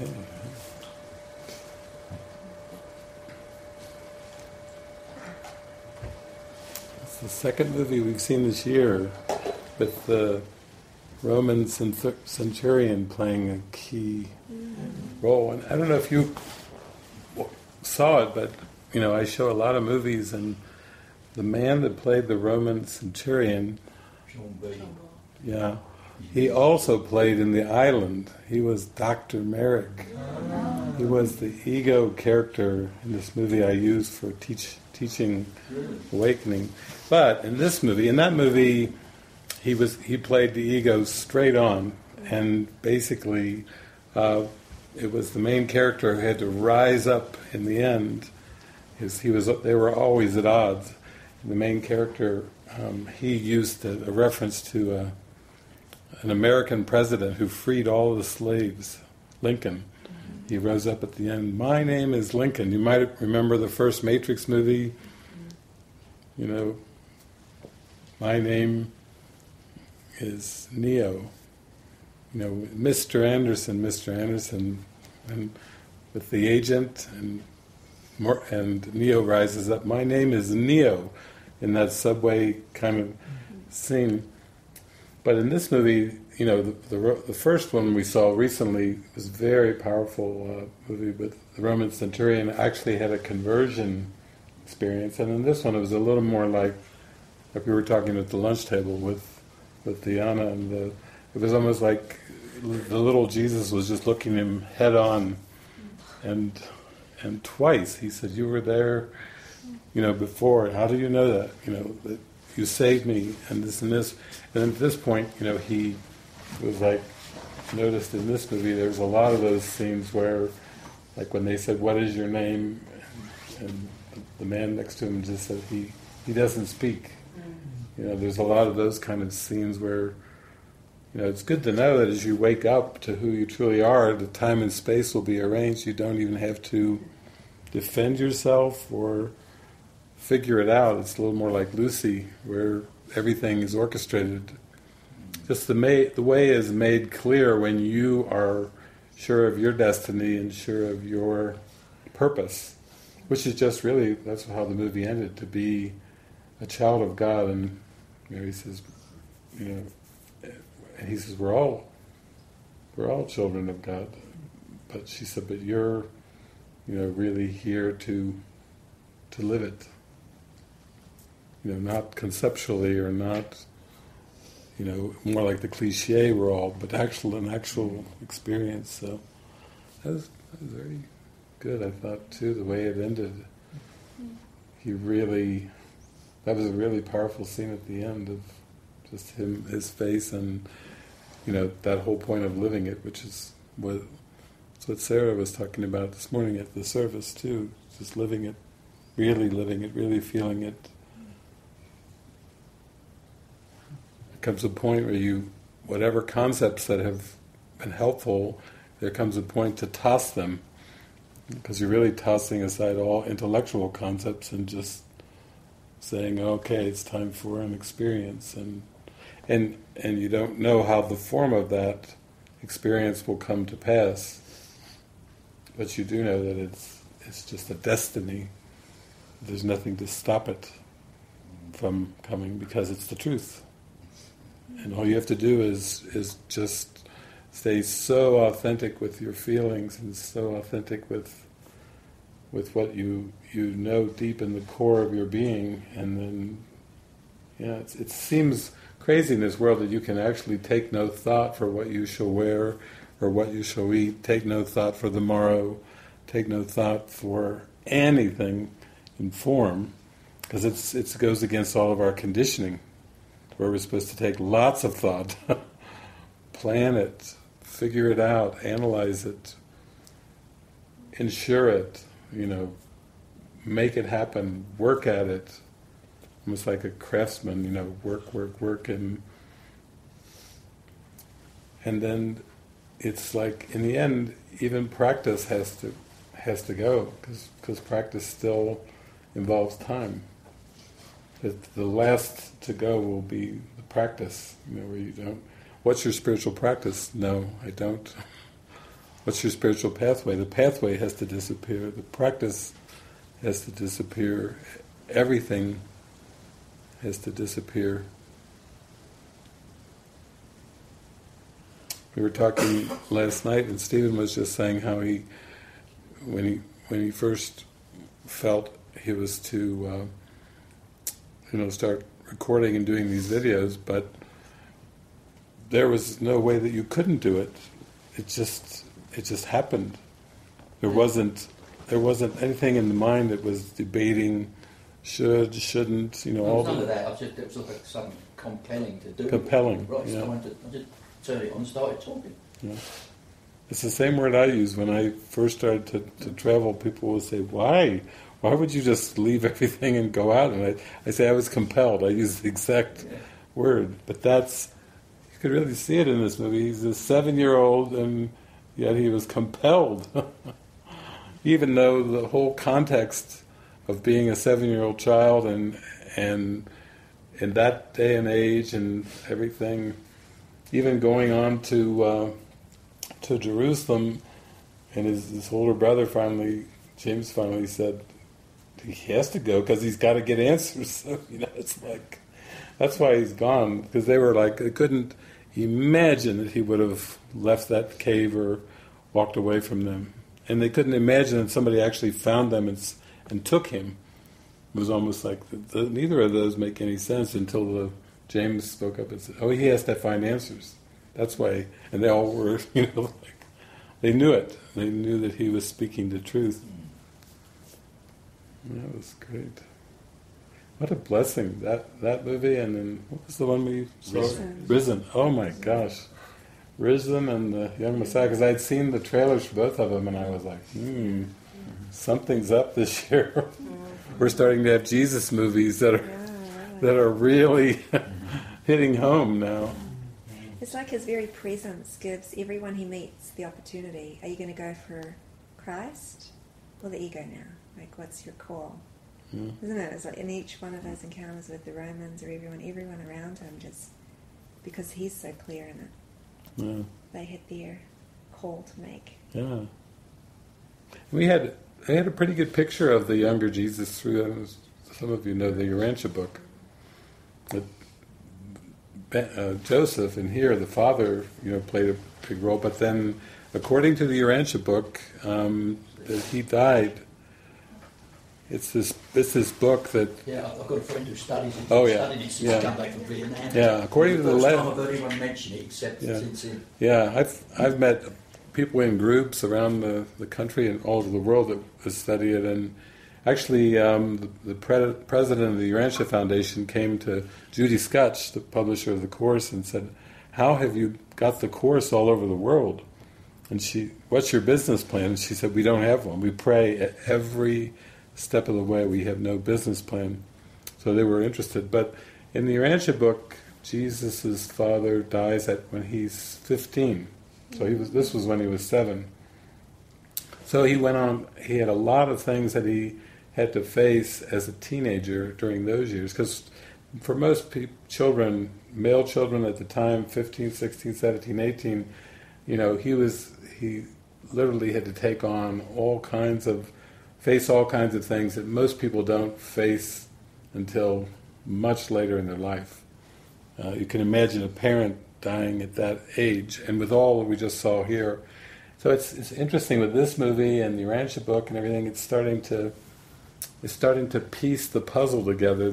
It's the second movie we've seen this year with the Roman centurion playing a key role. And I don't know if you saw it, but you know, I show a lot of movies, and the man that played the Roman centurion, Sean Bean. Yeah. He also played in The Island. He was Dr. Merrick. He was the ego character in this movie I used for teaching awakening. But in this movie, in that movie, he played the ego straight on, and basically it was the main character who had to rise up in the end. They were always at odds. The main character, he used a reference to an American president who freed all the slaves, Lincoln. Mm-hmm. He rose up at the end, "My name is Lincoln." You might remember the first Matrix movie, you know, "My name is Neo." You know, Mr. Anderson, and with the agent, and Neo rises up, "My name is Neo," in that subway kind of scene. But in this movie, you know, the first one we saw recently was a very powerful movie with the Roman centurion actually had a conversion experience, and in this one it was a little more like we were talking at the lunch table with Diana, and it was almost like the little Jesus was just looking him head on, and twice he said, "You were there, you know, before. How do you know that? You know that you saved me," and this and this. And at this point, you know, he was like, noticed in this movie, there's a lot of those scenes where, like when they said, "What is your name?" And the man next to him just said, he doesn't speak. You know, there's a lot of those kind of scenes where, you know, it's good to know that as you wake up to who you truly are, the time and space will be arranged. You don't even have to defend yourself or figure it out. It's a little more like Lucy, where everything is orchestrated. Just the way is made clear when you are sure of your destiny and sure of your purpose, which is just really, that's how the movie ended, to be a child of God. And Mary says, you know, and he says, we're all children of God. But she said, but you're, you know, really here to live it. You know, not conceptually or not, you know, more like the cliche we're all, but an actual experience. So that was very good, I thought, too, the way it ended. That was a really powerful scene at the end of just him, his face, and, you know, that whole point of living it, which is what Sarah was talking about this morning at the service, too, just living it, really feeling it. Comes a point where whatever concepts that have been helpful, there comes a point to toss them, because you're really tossing aside all intellectual concepts and just saying, okay, it's time for an experience, and you don't know how the form of that experience will come to pass, but you do know that it's just a destiny. There's nothing to stop it from coming, because it's the truth. And all you have to do is just stay so authentic with your feelings and so authentic with what you know deep in the core of your being. And then, yeah, it seems crazy in this world that you can actually take no thought for what you shall wear or what you shall eat, take no thought for the morrow, take no thought for anything in form, because it goes against all of our conditioning, where we're supposed to take lots of thought, plan it, figure it out, analyze it, ensure it, you know, make it happen, work at it, almost like a craftsman, you know, work, and then it's like, in the end, even practice has to go, because practice still involves time. That the last to go will be the practice, you know, where you don't, what's your spiritual practice? No, I don't. What's your spiritual pathway? The pathway has to disappear. The practice has to disappear. Everything has to disappear. We were talking last night, and Stephen was just saying how he, when he first felt he was to, start recording and doing these videos, but there was no way that you couldn't do it. It just happened. There wasn't anything in the mind that was debating should, shouldn't, all that. None of that. It was like something compelling to do. Compelling. Right. Yeah. I just turned it on and started talking. Yeah. It's the same word I use when I first started to travel. People would say, "Why? Why would you just leave everything and go out?" And I say, "I was compelled." I use the exact word, but that's. You could really see it in this movie. He's a 7-year-old, and yet he was compelled. Even though the whole context of being a 7-year-old child and in that day and age and everything, even going on to Jerusalem, and his older brother James finally said he has to go because he's got to get answers. So, it's like... That's why he's gone, because they were like, they couldn't imagine that he would have left that cave or walked away from them. And they couldn't imagine that somebody actually found them and took him. It was almost like neither of those make any sense until James spoke up and said, he has to find answers. That's why, and they all were, they knew it. They knew that he was speaking the truth. And that was great. What a blessing, that movie, and then what was the one we saw? Risen. Oh my gosh. Risen and The Young Messiah, because I'd seen the trailers for both of them, and I was like, something's up this year. We're starting to have Jesus movies that are really hitting home now. It's like his very presence gives everyone he meets the opportunity. Are you going to go for Christ or the ego now? Like, what's your call? Yeah. Isn't it? It's like in each one of those encounters with the Romans or everyone around him, just because he's so clear in it, they had their call to make. Yeah, I had a pretty good picture of the younger Jesus through some of the Urantia book. Joseph and here the father, played a big role, but then according to the Urantia book, that he died. It's this book that... Yeah, I've got a friend who studies it. Oh, yeah. Studied it since he's come back from Vietnam. Yeah, according to the letter... I've heard anyone mention it except since then. Yeah, I've met people in groups around the country and all over the world that study it, and actually the president of the Urantia Foundation came to Judy Skutch, the publisher of the course, and said, "How have you got the course all over the world?" And she, "What's your business plan?" And she said, "We don't have one. We pray at every... step of the way. We have no business plan." So they were interested. But in the Urantia book, Jesus' father dies when he's 15. So this was when he was 7. So he went on, he had a lot of things that he had to face as a teenager during those years. Because for most children, male children at the time, 15, 16, 17, 18, he literally had to take on face all kinds of things that most people don't face until much later in their life. You can imagine a parent dying at that age, and with all that we just saw here. So it's interesting with this movie and the Urantia book and everything. It's starting to piece the puzzle together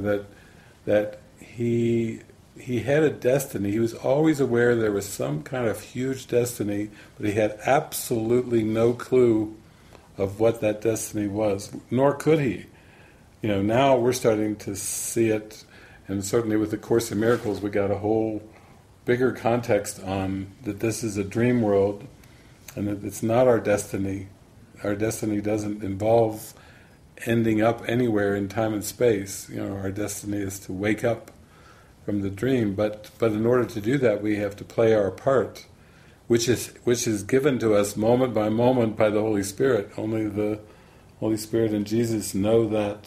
that he had a destiny. He was always aware there was some kind of huge destiny, but he had absolutely no clue of what that destiny was, nor could he. Now we're starting to see it, and certainly with the Course in Miracles we got a whole bigger context on that this is a dream world, and that it's not our destiny. Our destiny doesn't involve ending up anywhere in time and space. Our destiny is to wake up from the dream, but in order to do that we have to play our part, which is given to us moment by moment by the Holy Spirit. Only the Holy Spirit and Jesus know that,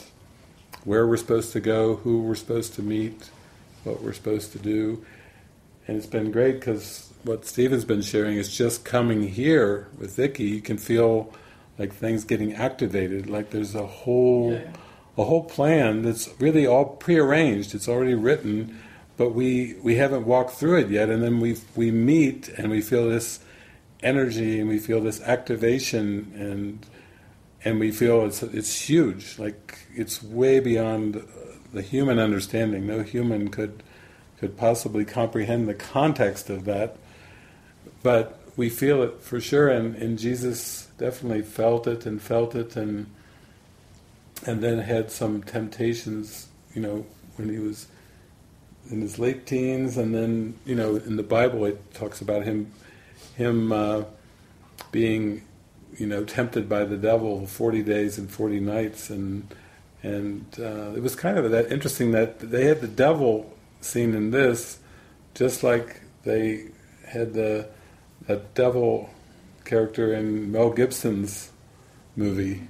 where we're supposed to go, who we're supposed to meet, what we're supposed to do. And it's been great because what Stephen's been sharing is just coming here with Vicki, you can feel like things getting activated, like there's a whole plan that's really all prearranged, it's already written, but we haven't walked through it yet, and then we meet and we feel this energy and we feel this activation, and we feel it's huge, like it's way beyond the human understanding. No human could possibly comprehend the context of that, but we feel it for sure, and Jesus definitely felt it, and then had some temptations, you know, when he was in his late teens, and then, you know, in the Bible it talks about him being, you know, tempted by the devil 40 days and 40 nights, and it was kind of that interesting that they had the devil seen in this, just like they had that devil character in Mel Gibson's movie.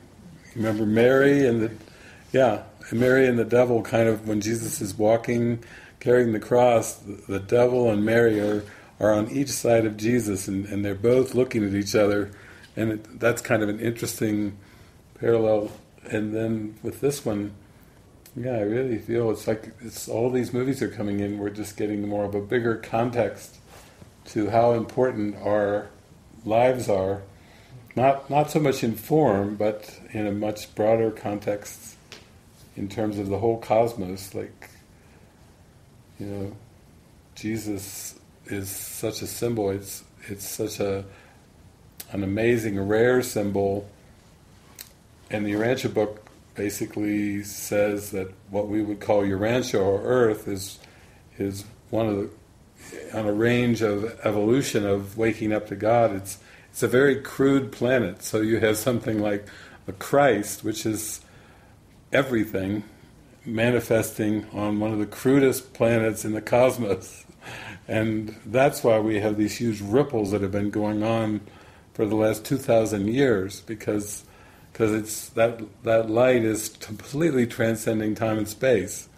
Remember Mary and the devil, kind of when Jesus is walking, carrying the cross, the devil and Mary are on each side of Jesus, and they're both looking at each other, and that's kind of an interesting parallel. And then with this one, yeah, I really feel it's like it's all these movies are coming in, we're just getting more of a bigger context to how important our lives are, not so much in form, but in a much broader context in terms of the whole cosmos. Like, you know, Jesus is such a symbol, it's such an amazing, rare symbol, and the Urantia book basically says that what we would call Urantia, or Earth, is one of the, on a range of evolution of waking up to God. It's a very crude planet, so you have something like a Christ, which is everything, manifesting on one of the crudest planets in the cosmos. And that's why we have these huge ripples that have been going on for the last 2,000 years, because it's that light is completely transcending time and space.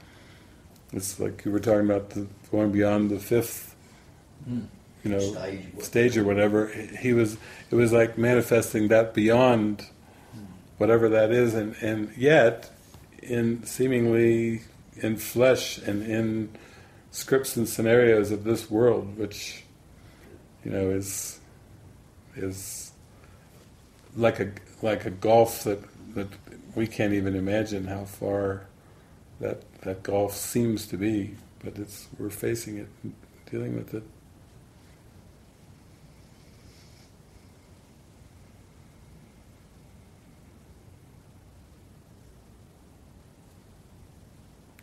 It's like you were talking about going beyond the fifth, you know, stage or whatever. It was like manifesting that beyond whatever that is, and yet, in seemingly in flesh and in scripts and scenarios of this world, which, you know, is like a gulf that we can't even imagine how far that gulf seems to be, but we're facing it, dealing with it.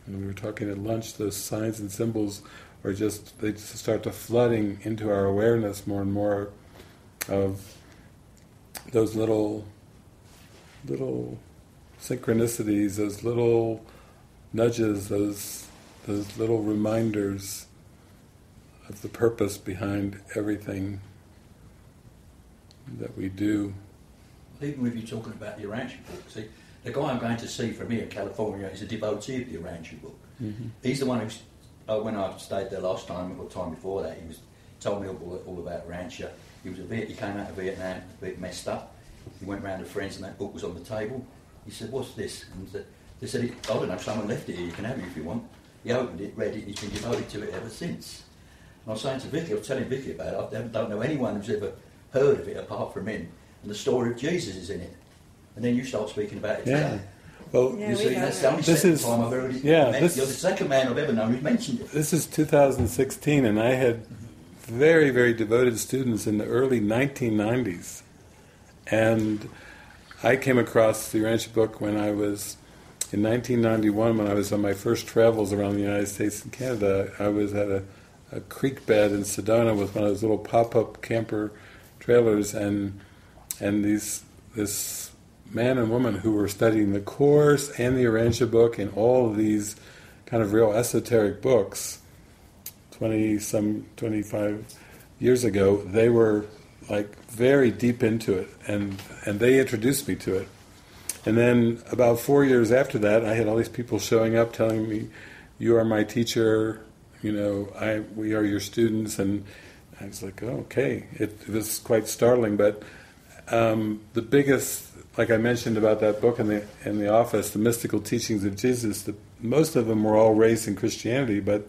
And we were talking at lunch, those signs and symbols are just, they just start to flooding into our awareness more and more of those little synchronicities, those little nudges, those little reminders of the purpose behind everything that we do. Even with you talking about the Urantia book, see, the guy I'm going to see from here in California is a devotee of the Urantia book. Mm-hmm. He's the one who, when I stayed there last time, or the time before that, he told me all about Urantia. He came out of Vietnam a bit messed up. He went round to friends and that book was on the table. He said, "What's this?" And they said, "I don't know, someone left it here, you can have it if you want." He opened it, read it, and he's been devoted to it ever since. And I was saying to Vicki, I was telling Vicki about it, I don't know anyone who's ever heard of it apart from him, and the story of Jesus is in it. And then you start speaking about it today. Well, yeah, you see, that's the only time I've already mentioned. You're the second man I've ever known who's mentioned it. This is 2016, and I had very, very devoted students in the early 1990s. And I came across the Urantia book when I was in 1991, when I was on my first travels around the United States and Canada. I was at a creek bed in Sedona with one of those little pop-up camper trailers, and this man and woman who were studying the Course and the Urantia book and all of these kind of real esoteric books 25 years ago, they were like very deep into it, and they introduced me to it. And then about 4 years after that, I had all these people showing up telling me, "You are my teacher, you know, we are your students," and I was like, oh, okay, this is quite startling. But the biggest, like I mentioned about that book in the office, The Mystical Teachings of Jesus, most of them were all raised in Christianity, but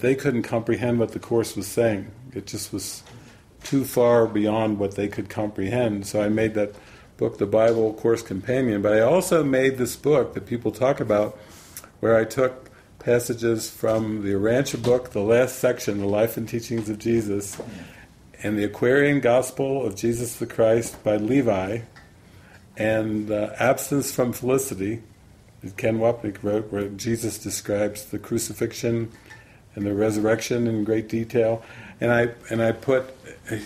they couldn't comprehend what the Course was saying. It just was too far beyond what they could comprehend. So I made that book, The Bible Course Companion. But I also made this book that people talk about, where I took passages from the Urantia book, the last section, The Life and Teachings of Jesus, and the Aquarian Gospel of Jesus the Christ by Levi, and Absence from Felicity, that Ken Wapnick wrote, where Jesus describes the crucifixion and the resurrection in great detail. And I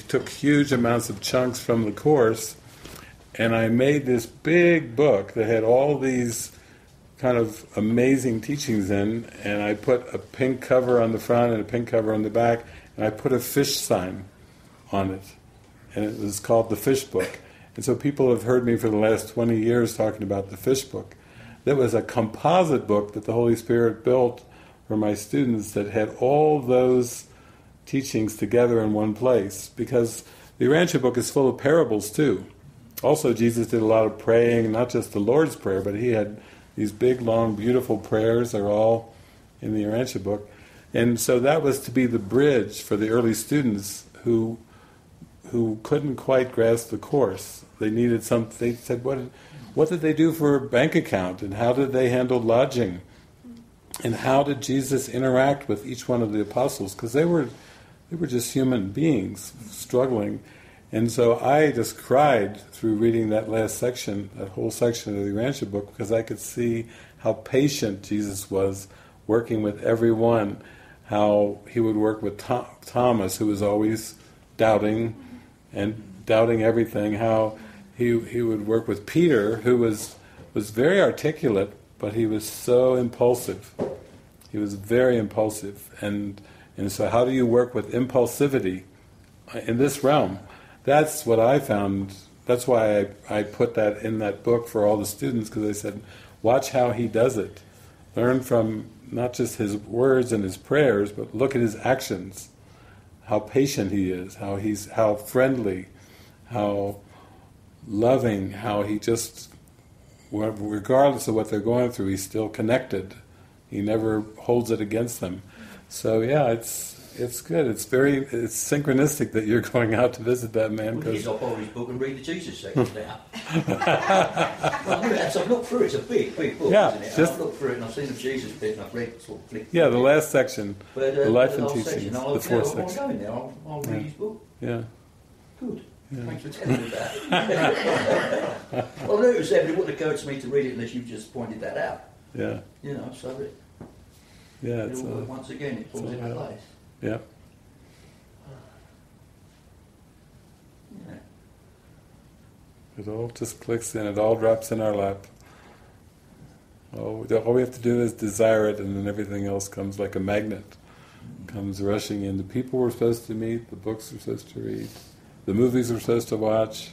took huge amounts of chunks from the Course, and I made this big book that had all these kind of amazing teachings in, and I put a pink cover on the front and a pink cover on the back, and I put a fish sign on it, and it was called The Fish Book. And so people have heard me for the last 20 years talking about The Fish Book. That was a composite book that the Holy Spirit built for my students that had all those teachings together in one place, because the Urantia book is full of parables too. Also, Jesus did a lot of praying, not just the Lord's Prayer, but he had these big, long, beautiful prayers. They're all in the Urantia book. And so that was to be the bridge for the early students who couldn't quite grasp the Course. They needed something. They said, what did they do for a bank account? And how did they handle lodging? And how did Jesus interact with each one of the apostles? Because they were just human beings struggling. And so I just cried through reading that last section, that whole section of the Urantia book, because I could see how patient Jesus was working with everyone, how he would work with Thomas, who was always doubting and doubting everything, how he would work with Peter, who was very articulate, but he was so impulsive. He was very impulsive. And so how do you work with impulsivity in this realm? That's what I found. That's why I put that in that book for all the students, because I said, watch how he does it. Learn from not just his words and his prayers, but look at his actions. How patient he is, how friendly, how loving, how he just, regardless of what they're going through, he's still connected. He never holds it against them. So yeah, it's good. It's synchronistic that you're going out to visit that man. Well, yes, I'll borrow his book and read the Jesus section now. Well, I've looked through it. It's a big book, yeah, isn't it? Just, I've looked through it and I've seen the Jesus bit and I've read sort of flicked. Yeah, the last section, the Life and Teachings, the fourth section. I'll go in there. I'll read his book. Yeah. Good. Yeah. Thanks for telling me that. Well, I knew it was there, but it wouldn't occur to me to read it unless you just pointed that out. Yeah. You know, so it. Yeah. It's all, once again, it falls into place. Yeah. Yeah. It all just clicks in. It all drops in our lap. All we have to do is desire it, and then everything else comes like a magnet. Comes rushing in. The people we're supposed to meet, the books we're supposed to read, the movies we're supposed to watch.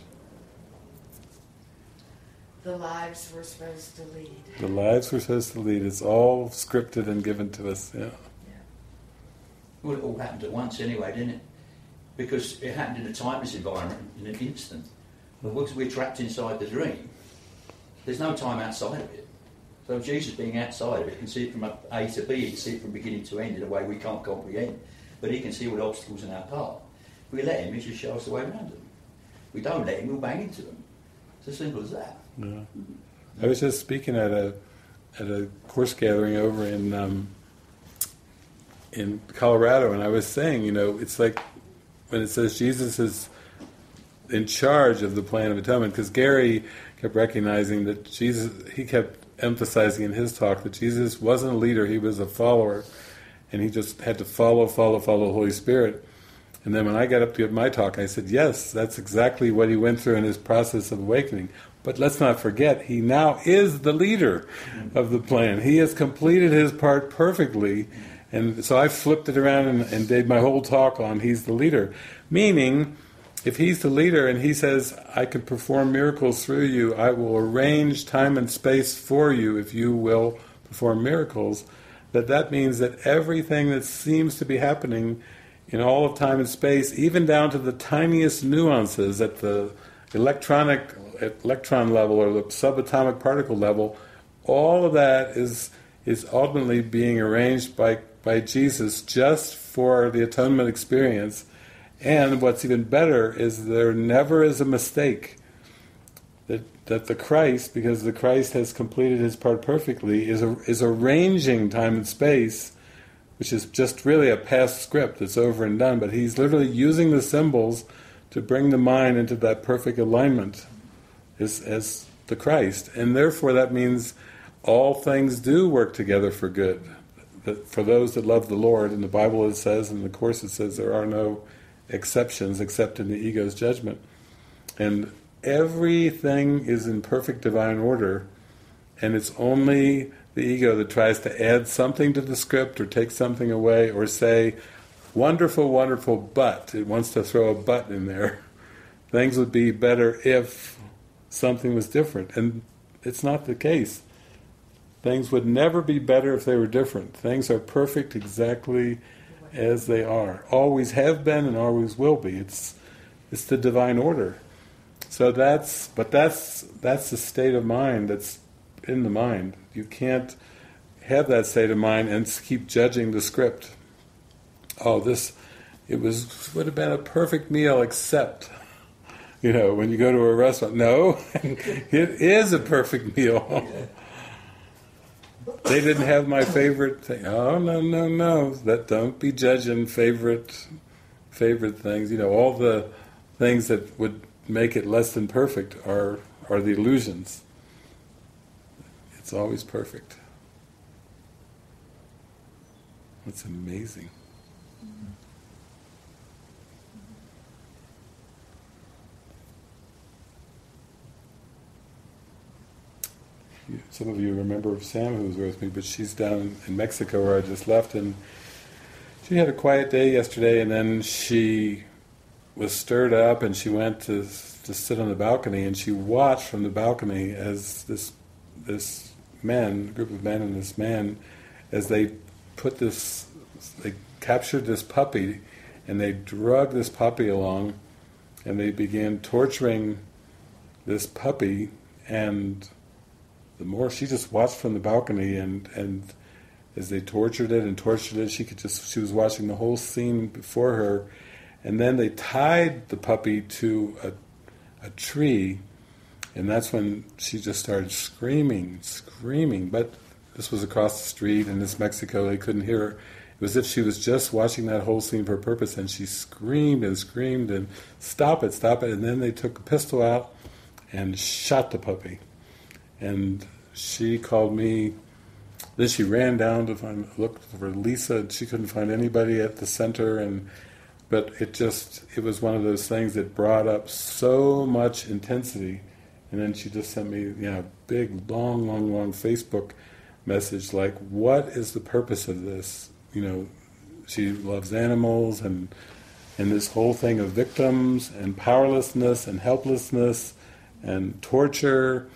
The lives we're supposed to lead. The lives we're supposed to lead. It's all scripted and given to us, yeah. Well, it all happened at once anyway, didn't it? Because it happened in a timeless environment, in an instant. But once we're trapped inside the dream, there's no time outside of it. So Jesus being outside of it can see it from A to B, he can see it from beginning to end in a way we can't comprehend. But he can see all the obstacles in our path. If we let him, he just shows us the way around them. If we don't let him, we'll bang into them. It's as simple as that. Yeah. I was just speaking at a Course gathering over in Colorado, and I was saying, you know, it's like when it says Jesus is in charge of the plan of atonement, because Gary kept recognizing that Jesus, he kept emphasizing in his talk that Jesus wasn't a leader, he was a follower, and he just had to follow the Holy Spirit. And then when I got up to give my talk, I said, yes, that's exactly what he went through in his process of awakening. But let's not forget, he now is the leader of the plan. He has completed his part perfectly. And so I flipped it around and did my whole talk on he's the leader. Meaning, if he's the leader and he says, I can perform miracles through you, I will arrange time and space for you if you will perform miracles, that means that everything that seems to be happening in all of time and space, even down to the tiniest nuances at the electron level or the subatomic particle level. All of that is ultimately being arranged by Jesus just for the atonement experience. And what's even better is there never is a mistake. That the Christ, because the Christ has completed his part perfectly, is arranging time and space, which is just really a past script that's over and done, but he's literally using the symbols to bring the mind into that perfect alignment as the Christ. And therefore that means all things do work together for good, for those that love the Lord. In the Bible it says, in the Course it says, there are no exceptions except in the ego's judgment. And everything is in perfect divine order, and it's only the ego that tries to add something to the script or take something away or say, wonderful, wonderful, but. It wants to throw a but in there. Things would be better if something was different. And it's not the case. Things would never be better if they were different. Things are perfect exactly as they are. Always have been and always will be. It's the divine order. So that's the state of mind that's in the mind. You can't have that state of mind and keep judging the script. Oh, would have been a perfect meal except, when you go to a restaurant. No, it is a perfect meal. They didn't have my favorite thing. Oh, no. That don't be judging favorite things. All the things that would make it less than perfect are the illusions. It's always perfect. It's amazing. Some of you remember Sam, who was with me, but she's down in Mexico where I just left, and she had a quiet day yesterday, and then she was stirred up and she went to sit on the balcony, and she watched from the balcony as this group of men as they captured this puppy, and they drug this puppy along, and they began torturing this puppy. And the more she just watched from the balcony, and as they tortured it, she was watching the whole scene before her. And then they tied the puppy to a tree, and that's when she just started screaming. But this was across the street, and this Mexico, they couldn't hear her. It was as if she was just watching that whole scene for a purpose, and she screamed and stop it. And then they took a pistol out and shot the puppy. And she called me. Then she ran down to look for Lisa, and she couldn't find anybody at the center. But it was one of those things that brought up so much intensity. And then she just sent me a big, long Facebook message like, what is the purpose of this? She loves animals, and this whole thing of victims and powerlessness and helplessness and torture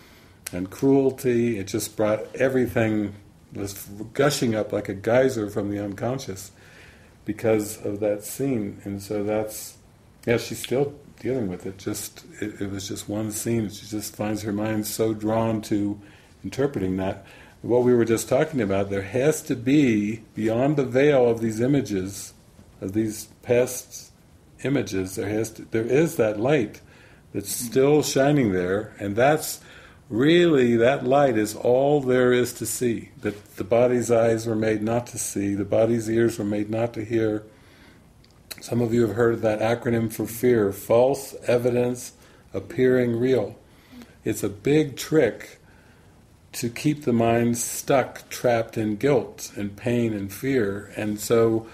and cruelty. It just brought everything, was gushing up like a geyser from the unconscious because of that scene. And so she's still dealing with it. It was just one scene. She just finds her mind so drawn to interpreting that. What we were just talking about, there has to be, beyond the veil of these images, of these past images, there is that light that's still shining there, and that's really, that light is all there is to see, that the body's eyes were made not to see, the body's ears were made not to hear. Some of you have heard that acronym for FEAR, false evidence appearing real. It's a big trick to keep the mind stuck, trapped in guilt and pain and fear. And so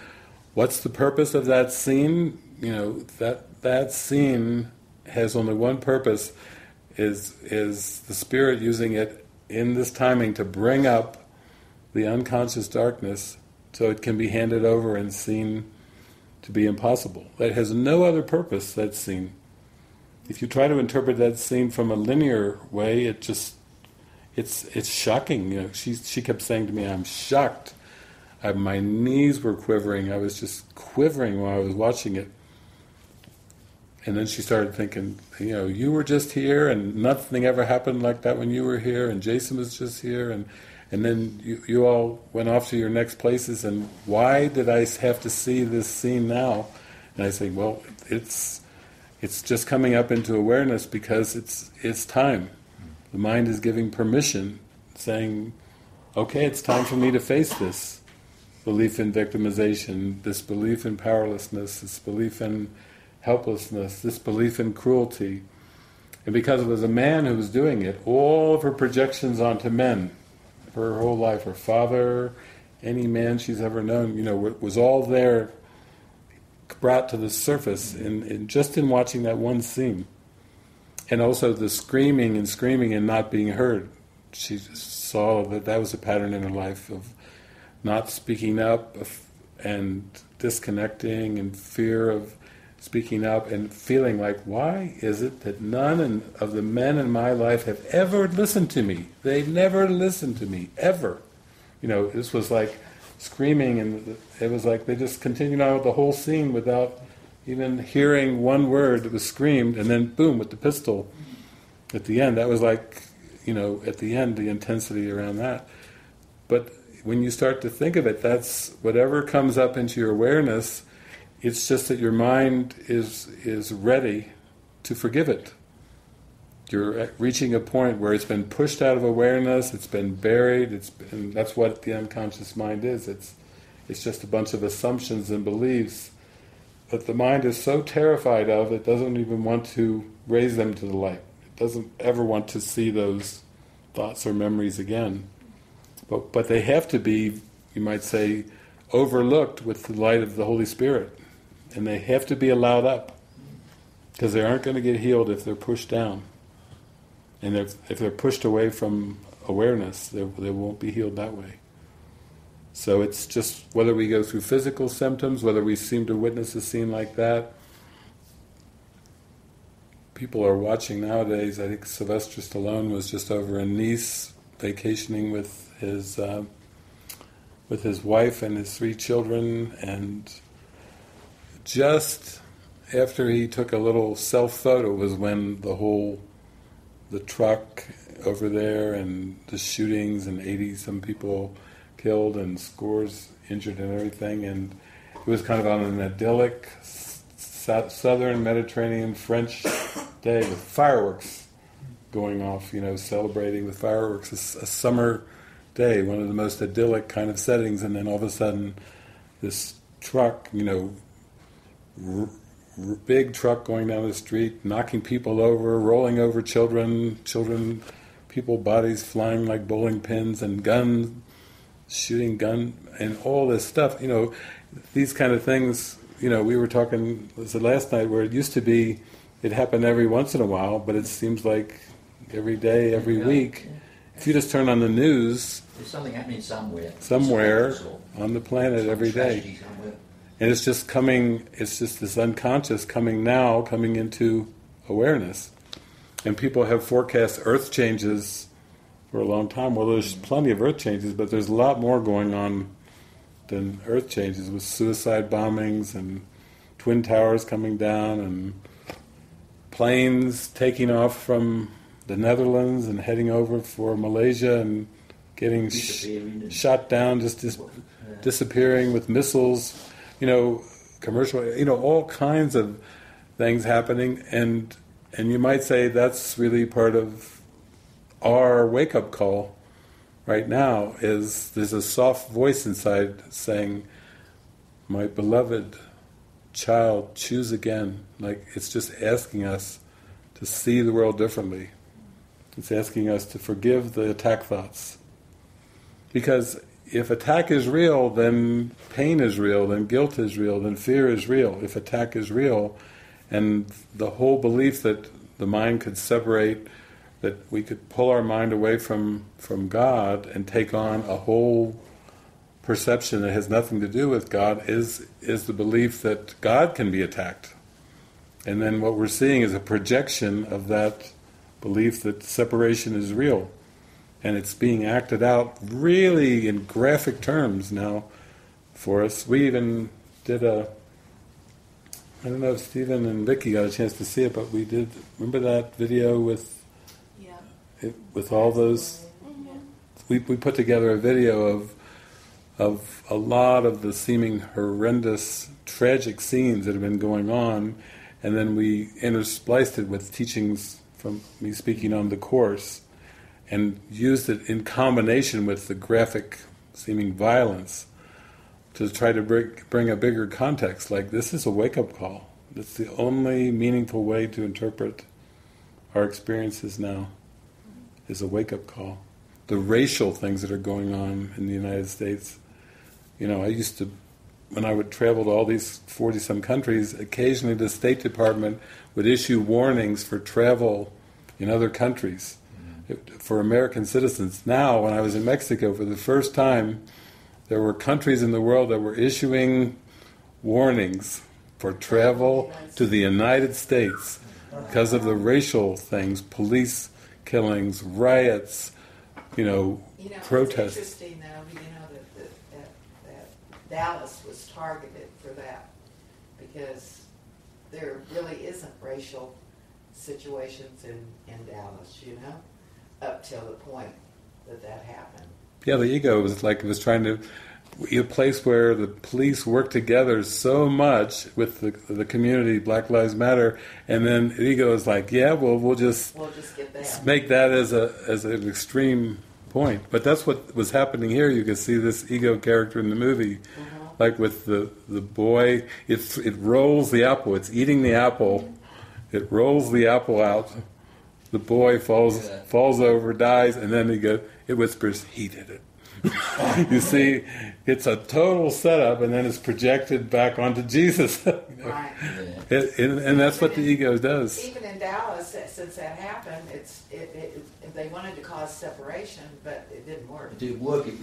what's the purpose of that scene? That scene has only one purpose, is the Spirit using it in this timing to bring up the unconscious darkness so it can be handed over and seen to be impossible. That has no other purpose, that scene. If you try to interpret that scene from a linear way, it's shocking. She kept saying to me, I'm shocked. My knees were quivering. I was just quivering while I was watching it. And then she started thinking, you know, you were just here, and nothing ever happened like that when you were here, and Jason was just here, and then you all went off to your next places, and why did I have to see this scene now? And I say, well, it's just coming up into awareness because it's time. The mind is giving permission, saying, okay, it's time for me to face this belief in victimization, this belief in powerlessness, this belief in helplessness, this belief in cruelty. And because it was a man who was doing it, all of her projections onto men, her whole life, her father, any man she's ever known, you know, was all there, brought to the surface, in just in watching that one scene. And also the screaming and not being heard. She saw that that was a pattern in her life of not speaking up and disconnecting and fear of speaking up and feeling like, why is it that none of the men in my life have ever listened to me? They never listened to me, ever. You know, this was like screaming, and it was like they just continued on with the whole scene without even hearing one word that was screamed, and then boom, with the pistol at the end. That was like, you know, at the end, the intensity around that. But when you start to think of it, that's whatever comes up into your awareness. It's just that your mind is ready to forgive it. You're reaching a point where it's been pushed out of awareness, it's been buried, and that's what the unconscious mind is. It's just a bunch of assumptions and beliefs that the mind is so terrified of, it doesn't even want to raise them to the light. It doesn't ever want to see those thoughts or memories again. But they have to be, you might say, overlooked with the light of the Holy Spirit. And they have to be allowed up, because they aren't going to get healed if they're pushed down. And if they're pushed away from awareness, they won't be healed that way. So it's just whether we go through physical symptoms, whether we seem to witness a scene like that. People are watching nowadays. I think Sylvester Stallone was just over in Nice vacationing with his wife and his 3 children, and just after he took a little self-photo was when the truck over there and the shootings and 80-some people killed and scores injured and everything, and it was kind of on an idyllic southern Mediterranean French day with fireworks going off, you know, celebrating with fireworks, a summer day, one of the most idyllic kind of settings, and then all of a sudden this truck, you know, big truck going down the street, knocking people over, rolling over children, people, bodies flying like bowling pins, and guns, shooting gun, and all this stuff. You know, these kind of things, you know, we were talking, was it last night, where it used to be, it happened every once in a while, but it seems like every day, every week. Yeah. If you just turn on the news, there's something happening somewhere on the planet every day. Somewhere. And it's just coming, it's just this unconscious coming into awareness. And people have forecast earth changes for a long time. Well, there's plenty of earth changes, but there's a lot more going on than earth changes, with suicide bombings and twin towers coming down and planes taking off from the Netherlands and heading over for Malaysia and getting shot down, just disappearing with missiles. You know, commercial, you know, all kinds of things happening, and you might say that's really part of our wake-up call right now, is there's a soft voice inside saying, my beloved child, choose again. Like, it's just asking us to see the world differently. It's asking us to forgive the attack thoughts. Because if attack is real, then pain is real, then guilt is real, then fear is real. If attack is real, and the whole belief that the mind could separate, that we could pull our mind away from God and take on a whole perception that has nothing to do with God, is the belief that God can be attacked. And then what we're seeing is a projection of that belief that separation is real. And it's being acted out really in graphic terms now for us. We even did a, I don't know if Stephen and Vicki got a chance to see it, but we did, remember that video with, yeah, it, with all those, mm-hmm. we put together a video of a lot of the seeming horrendous, tragic scenes that have been going on, and then we interspliced it with teachings from me speaking on the Course, and used it in combination with the graphic seeming violence to try to bring a bigger context, like this is a wake-up call. That's the only meaningful way to interpret our experiences now, is a wake-up call. The racial things that are going on in the United States. You know, I used to, when I would travel to all these 40-some countries, occasionally the State Department would issue warnings for travel in other countries. For American citizens. Now, when I was in Mexico for the first time, there were countries in the world that were issuing warnings for travel to the United States because of the racial things, police killings, riots, protests. It's interesting, though, that Dallas was targeted for that, because there really isn't racial situations in Dallas, up till the point that happened. Yeah, the ego was like, it was trying to, a place where the police work together so much with the community, Black Lives Matter, and then the ego is like, yeah, well, we'll just get that. Make that as an extreme point. But that's what was happening here. You can see this ego character in the movie, uh-huh. Like with the boy, it rolls the apple, it's eating the apple, it rolls the apple out. The boy falls over, dies, and then it whispers, "He did it." You see, it's a total setup, and then it's projected back onto Jesus. Right. And that's what the ego does. Even in Dallas, since that happened, they wanted to cause separation, but it didn't work. It didn't work. It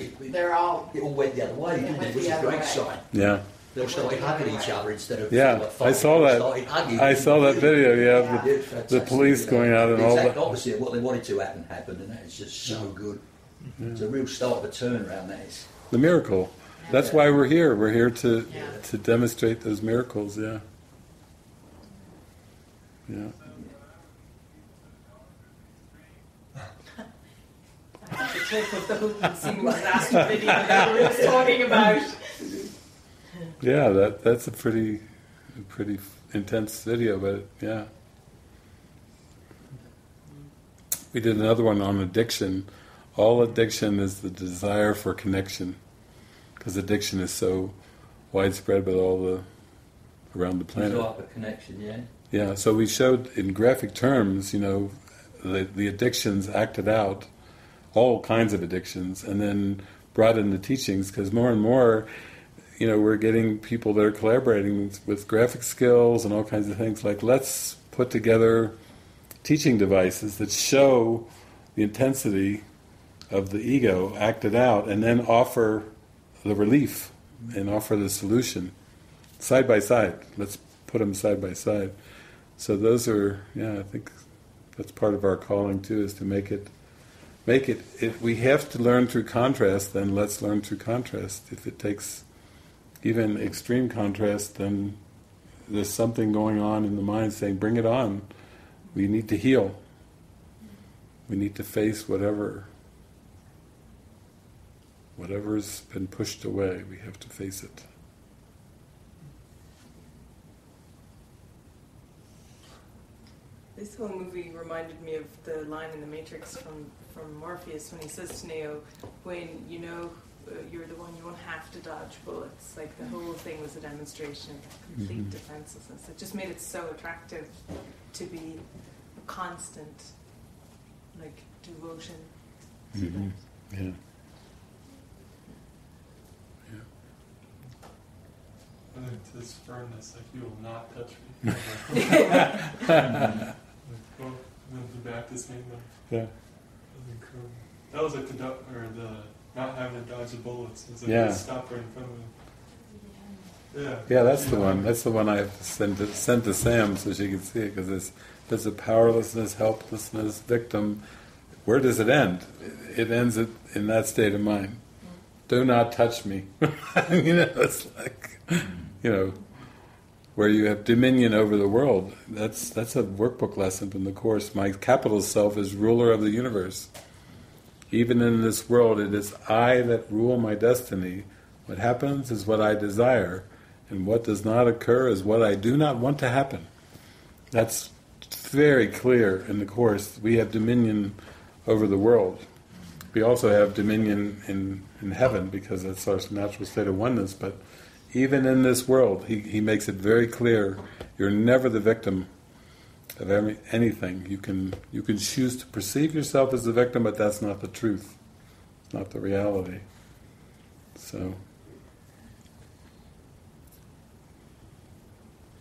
all went the other way, didn't it? Which is a great sign. Yeah. They'll start hugging each other instead of... Yeah, I saw that. I saw that video, yeah. The police going out and all that. Exactly opposite of what they wanted to happen, and it's just so good. Yeah. It's a real start of a turnaround, that is. The miracle. That's why we're here. We're here to demonstrate those miracles, yeah. Yeah. I have to check with those and see what that video that we were talking about. Yeah, that's a pretty intense video, but yeah. We did another one on addiction. All addiction is the desire for connection, because addiction is so widespread with around the planet. Desire for connection, yeah. Yeah, so we showed in graphic terms, the addictions acted out, all kinds of addictions, and then brought in the teachings, because more and more... we're getting people that are collaborating with graphic skills and all kinds of things. Like, let's put together teaching devices that show the intensity of the ego acted out, and then offer the relief and offer the solution side by side. Let's put them side by side. So those are, I think that's part of our calling too, is to make it. If we have to learn through contrast, then let's learn through contrast. If it takes even extreme contrast, then there's something going on in the mind saying, bring it on. We need to heal. We need to face whatever's been pushed away. We have to face it. This whole movie reminded me of the line in The Matrix from Morpheus when he says to Neo, when you're the one, you won't have to dodge bullets. Like, the whole thing was a demonstration of complete defenselessness. It just made it so attractive to be a constant, devotion to that. Yeah. I think it's his firmness, you will not touch me. The Baptist thing, though. Yeah. That was like the not having to dodge the bullets. It's like they stop right in front of them. Yeah. Yeah, that's the one. That's the one I have to send to Sam so she can see it, because there's a powerlessness, helplessness, victim. Where does it end? It ends in that state of mind. do not touch me. It's like, where you have dominion over the world. That's a workbook lesson from the Course. My capital self is ruler of the universe. Even in this world, it is I that rule my destiny. What happens is what I desire, and what does not occur is what I do not want to happen. That's very clear in the Course. We have dominion over the world. We also have dominion in heaven, because that's our natural state of oneness, but even in this world, he makes it very clear, you're never the victim of anything. You can choose to perceive yourself as the victim, but that's not the truth, not the reality. So,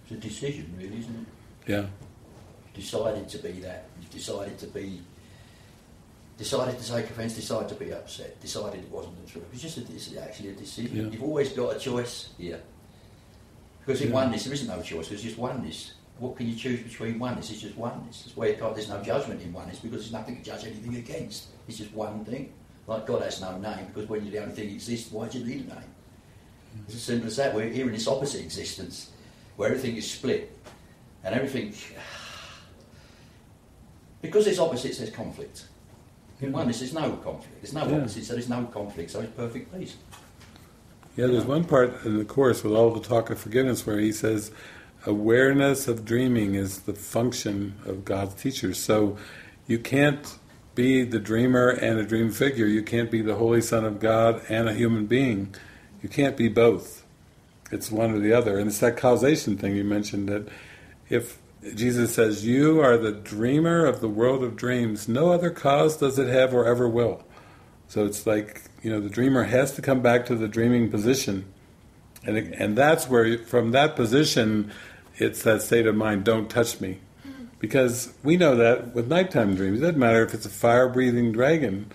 it's a decision, really, isn't it? Yeah. You've decided to be that. You've decided to be. Decided to take offence. Decided to be upset. Decided it wasn't the truth. It's just actually a decision. Yeah. You've always got a choice here. Because in oneness, there is no choice. There's just oneness. What can you choose between oneness? It's just oneness. It's where God, there's no judgment in oneness, because there's nothing to judge anything against. It's just one thing. Like God has no name, because when you're the only thing that exists, why do you need a name? It's as simple as that. We're here in this opposite existence, where everything is split, and everything. Because there's opposites, there's conflict. In oneness, there's no conflict. There's no opposites, so there's no conflict, so it's perfect peace. Yeah, there's one part in the Course with all the talk of forgiveness where he says, awareness of dreaming is the function of God's teachers. So you can't be the dreamer and a dream figure. You can't be the Holy Son of God and a human being. You can't be both. It's one or the other. And it's that causation thing you mentioned, that if Jesus says, you are the dreamer of the world of dreams. No other cause does it have or ever will. So it's like, the dreamer has to come back to the dreaming position. And that's where, from that position, it's that state of mind, don't touch me. Because we know that with nighttime dreams. It doesn't matter if it's a fire-breathing dragon.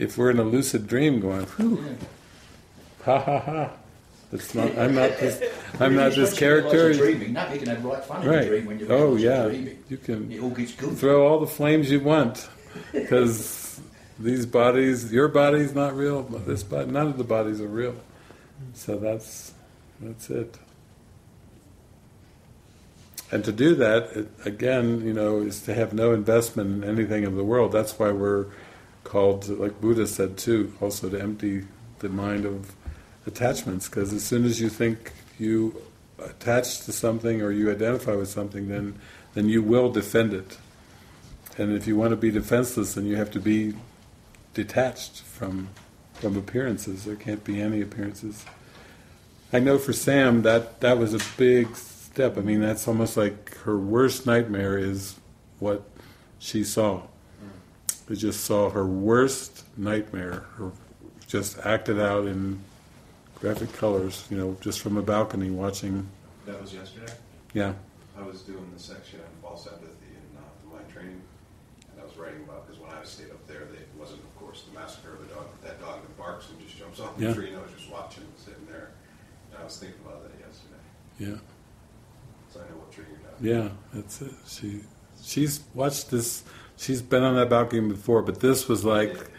If we're in a lucid dream going, whew, ha ha ha. It's not, I'm not this character. Dreaming. No, you can have right fun in a dream when you're dreaming. You can it all gets good. Throw all the flames you want, because these bodies, your body's not real. This body, none of the bodies are real. So that's it. And to do that, again, is to have no investment in anything of the world. That's why we're called, like Buddha said too, also to empty the mind of attachments, because as soon as you think you attach to something or you identify with something, then you will defend it. And if you want to be defenseless, then you have to be detached from appearances. There can't be any appearances. I know for Sam that was a big step. I mean, that's almost like her worst nightmare is what she saw. We just saw her worst nightmare, or just acted out in graphic colors, just from a balcony watching. That was yesterday? Yeah. I was doing the section on false empathy in the mind training, and I was writing about, because when I stayed up there, it wasn't, of course, the massacre of the dog, but that dog that barks and just jumps off the tree, and I was just watching, sitting there, and I was thinking about that yesterday. Yeah. So I know what tree you're down. Yeah, that's it. She's watched this, she's been on that balcony before, but this was like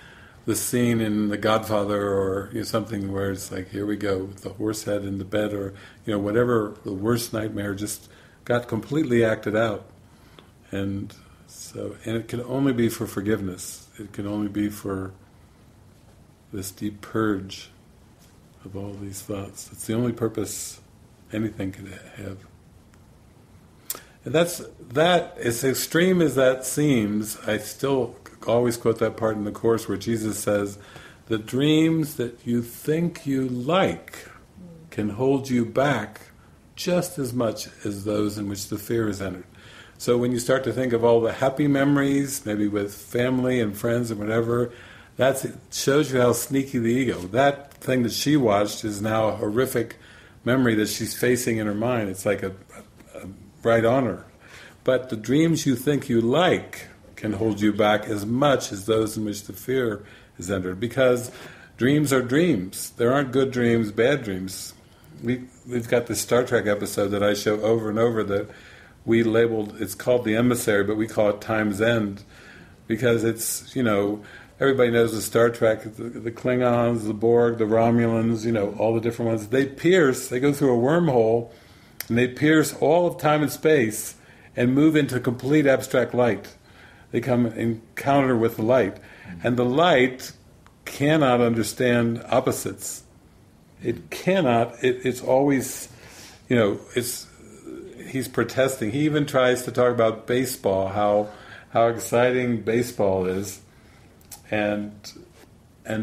the scene in The Godfather, or something where it's like, here we go, the horse head in the bed, or whatever, the worst nightmare just got completely acted out. And so, and it can only be for forgiveness. It can only be for this deep purge of all these thoughts. It's the only purpose anything could have. And that, as extreme as that seems, I still always quote that part in the Course where Jesus says, the dreams that you think you like can hold you back just as much as those in which the fear is entered. So when you start to think of all the happy memories, maybe with family and friends and whatever, that shows you how sneaky the ego. That thing that she watched is now a horrific memory that she's facing in her mind. It's like a bright honor. But the dreams you think you like can hold you back as much as those in which the fear is entered. Because dreams are dreams. There aren't good dreams, bad dreams. We've got this Star Trek episode that I show over and over that we labeled, it's called The Emissary, but we call it Time's End. Because it's, everybody knows in Star Trek, the Klingons, the Borg, the Romulans, you know, all the different ones, they pierce, they go through a wormhole, and they pierce all of time and space and move into complete abstract light. They come encounter with the light. And the light cannot understand opposites. It cannot, it's always, you know, he's protesting. He even tries to talk about baseball, how exciting baseball is, and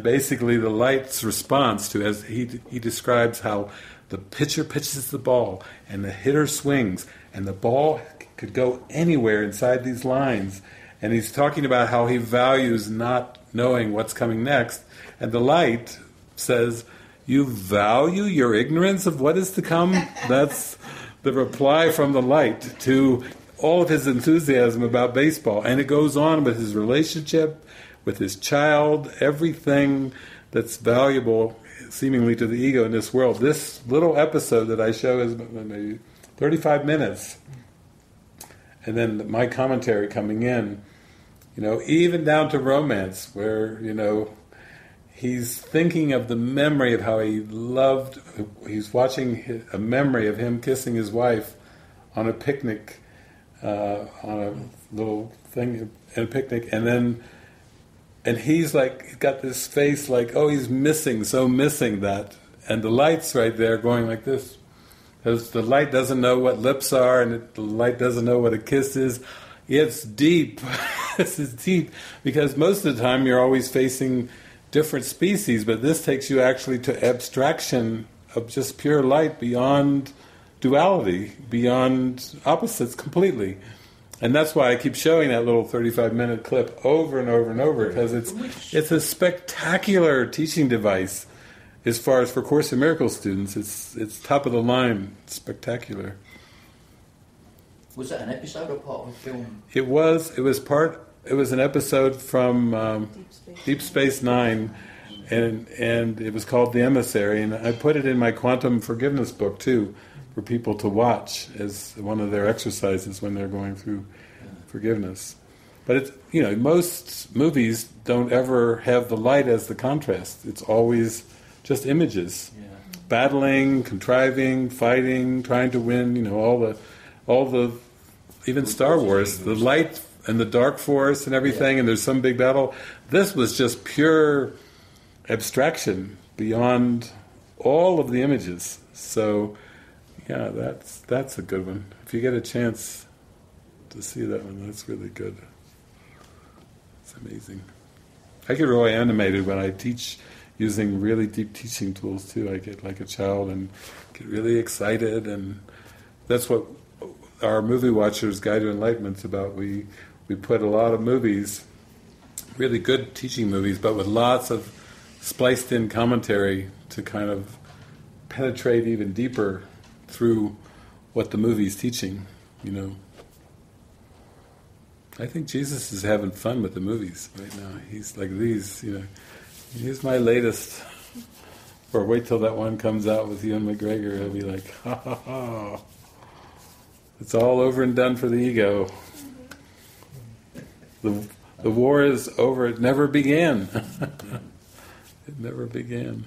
basically the light's response to, as he describes how the pitcher pitches the ball and the hitter swings and the ball could go anywhere inside these lines, and he's talking about how he values not knowing what's coming next, and the light says, "You value your ignorance of what is to come?" That's the reply from the light to all of his enthusiasm about baseball. And it goes on with his relationship, with his child, everything that's valuable seemingly to the ego in this world. This little episode that I show is maybe 35 minutes. And then my commentary coming in, you know, even down to romance, where, you know, he's thinking of the memory of how he loved, he's watching a memory of him kissing his wife on a picnic, on a little thing, at a picnic, and then, and he's like, he's got this face like, oh, he's missing, so missing that. And the light's right there going like this. Because the light doesn't know what lips are, and the light doesn't know what a kiss is. It's deep. This is deep. Because most of the time you're always facing different species, but this takes you actually to abstraction of just pure light, beyond duality, beyond opposites completely. And that's why I keep showing that little 35-minute clip over and over and over, because it's a spectacular teaching device as far as for Course in Miracles students. It's top of the line, spectacular. Was that an episode or part of a film? It was an episode from Deep Space Nine, and it was called The Emissary, and I put it in my Quantum Forgiveness book too, for people to watch as one of their exercises when they're going through forgiveness. But it's, you know, most movies don't ever have the light as the contrast. It's always just images, battling, contriving, fighting, trying to win. You know, all the even Star Wars, the light and the dark force and everything, and there's some big battle. This was just pure abstraction beyond all of the images. So, yeah, that's a good one. If you get a chance to see that one, that's really good. It's amazing. I get really animated when I teach using really deep teaching tools, too. I get like a child and get really excited, and that's what our movie watchers' Guide to Enlightenment's about. We put a lot of movies, really good teaching movies, but with lots of spliced in commentary to kind of penetrate even deeper through what the movie's teaching, you know. I think Jesus is having fun with the movies right now. He's like, these, you know, here's my latest. Or wait till that one comes out with Ewan McGregor, he'll be like, ha ha ha. It's all over and done for the ego. The war is over. It never began. It never began.